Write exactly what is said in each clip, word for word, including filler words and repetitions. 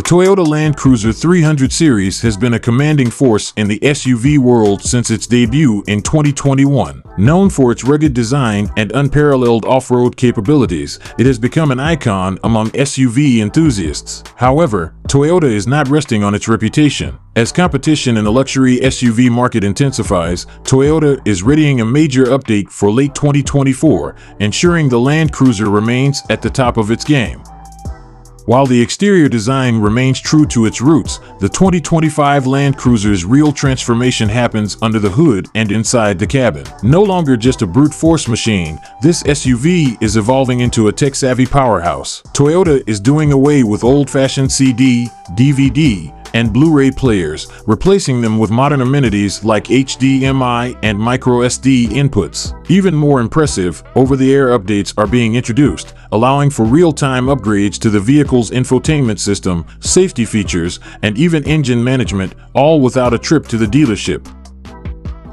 The Toyota Land Cruiser three hundred series has been a commanding force in the S U V world since its debut in twenty twenty-one. Known for its rugged design and unparalleled off-road capabilities, it has become an icon among S U V enthusiasts. However, Toyota is not resting on its reputation. As competition in the luxury S U V market intensifies, Toyota is readying a major update for late twenty twenty-four, ensuring the Land Cruiser remains at the top of its game. While the exterior design remains true to its roots, the twenty twenty-five Land Cruiser's real transformation happens under the hood and inside the cabin. No longer just a brute force machine, this S U V is evolving into a tech-savvy powerhouse. Toyota is doing away with old-fashioned C D, D V D, and Blu-ray players, replacing them with modern amenities like H D M I and microSD inputs. Even more impressive, over-the-air updates are being introduced, allowing for real-time upgrades to the vehicle's infotainment system, safety features, and even engine management, all without a trip to the dealership.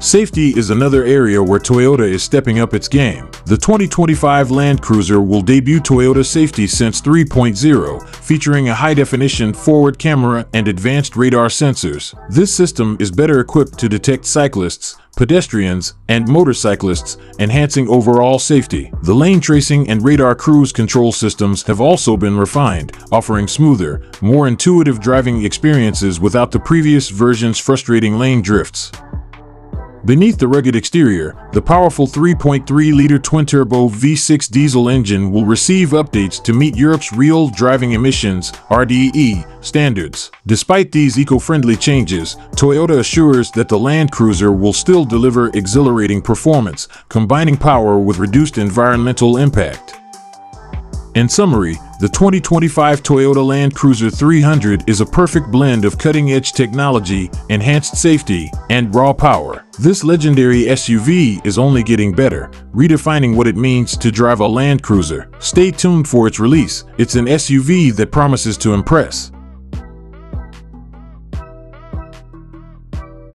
Safety is another area where Toyota is stepping up its game. The twenty twenty-five Land Cruiser will debut Toyota Safety Sense three point oh, featuring a high-definition forward camera and advanced radar sensors. This system is better equipped to detect cyclists, pedestrians, and motorcyclists, enhancing overall safety. The lane tracing and radar cruise control systems have also been refined, offering smoother, more intuitive driving experiences without the previous version's frustrating lane drifts. Beneath the rugged exterior, the powerful three point three liter twin-turbo V six diesel engine will receive updates to meet Europe's Real Driving Emissions (R D E) standards. Despite these eco-friendly changes, Toyota assures that the Land Cruiser will still deliver exhilarating performance, combining power with reduced environmental impact. In summary, the twenty twenty-five Toyota Land Cruiser three hundred is a perfect blend of cutting-edge technology, enhanced safety, and raw power. This legendary S U V is only getting better, redefining what it means to drive a Land Cruiser. Stay tuned for its release. It's an S U V that promises to impress.